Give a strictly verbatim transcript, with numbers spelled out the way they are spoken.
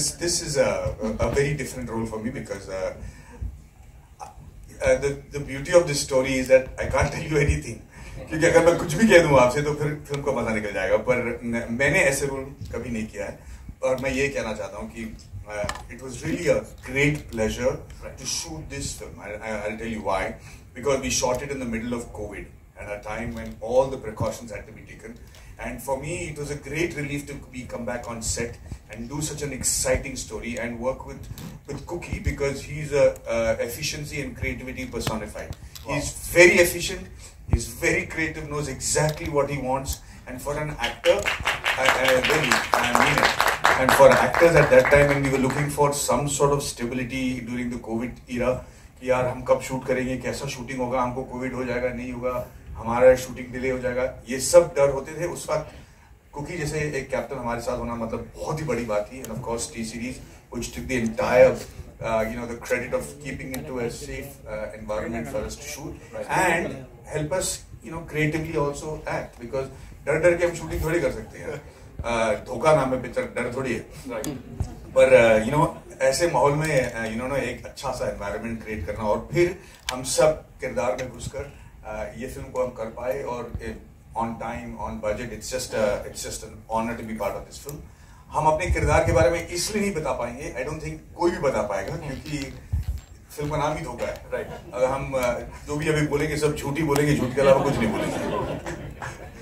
this this is a, a, a very different role for me, because uh, uh, the, the beauty of this story is that I can't tell you anything. क्योंकि अगर मैं कुछ भी कह दूँ आपसे तो फिर फिल्म का मजा निकल जाएगा, पर मैंने ऐसे रोल कभी नहीं किया है, और मैं ये कहना चाहता हूँ कि it was really a great pleasure to shoot this film. I, I'll tell you why, because we shot it in the middle of COVID, at a time when all the precautions had to be taken, and for me it was a great relief to be come back on set and do such an exciting story and work with with Kookie, because he's a uh, efficiency and creativity personified. Wow. He's very efficient. He's very creative, knows exactly what he wants, and for an actor, I, I really, I mean it. And for actors at that time, when we were looking for some sort of stability during the COVID era, कि यार हम कब shoot करेंगे, कैसा shooting होगा, हमको COVID हो जाएगा, नहीं होगा, हमारा shooting delay हो जाएगा, ये सब डर होते थे उस वक्त. Kookie जैसे एक captain हमारे साथ होना मतलब बहुत ही बड़ी बात थी, and of course T-series, which took the entire Uh, you know, the credit of keeping it to a safe uh, environment for us to shoot and help us, you know, creatively also act, because डर डर के हम shooting थोड़ी कर सकते हैं, धोखा नाम है पिक्चर, डर थोड़ी है, पर you know ऐसे माहौल में you know ना एक अच्छा सा environment create करना, और फिर हम सब किरदार में घुसकर ये फिल्म को हम कर पाए, और on time, on budget. It's just a, it's just an honor to be part of this film. हम अपने किरदार के बारे में इसलिए नहीं बता पाएंगे, I don't think कोई भी बता पाएगा, क्योंकि फिल्म का नाम ही धोखा है. Right right. अगर हम जो भी अभी बोलेंगे सब झूठी बोलेंगे, झूठ के अलावा कुछ नहीं बोलेंगे.